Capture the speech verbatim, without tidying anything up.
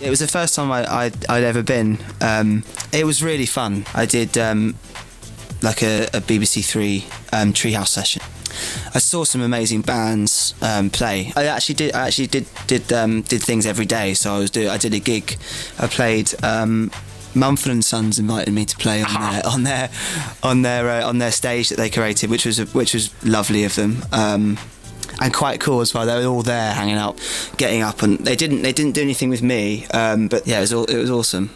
It was the first time I, I'd, I'd ever been. Um, it was really fun. I did um, like a, a B B C Three um, Treehouse session. I saw some amazing bands um, play. I actually did. I actually did did um, did things every day. So I was do. I did a gig. I played. Um, Mumford and Sons invited me to play on their on their on their uh, on their stage that they created, which was a, which was lovely of them. Um, And quite cool as well. They were all there, hanging out, getting up, and they didn't. They didn't do anything with me. Um, but yeah, it was all, it was awesome.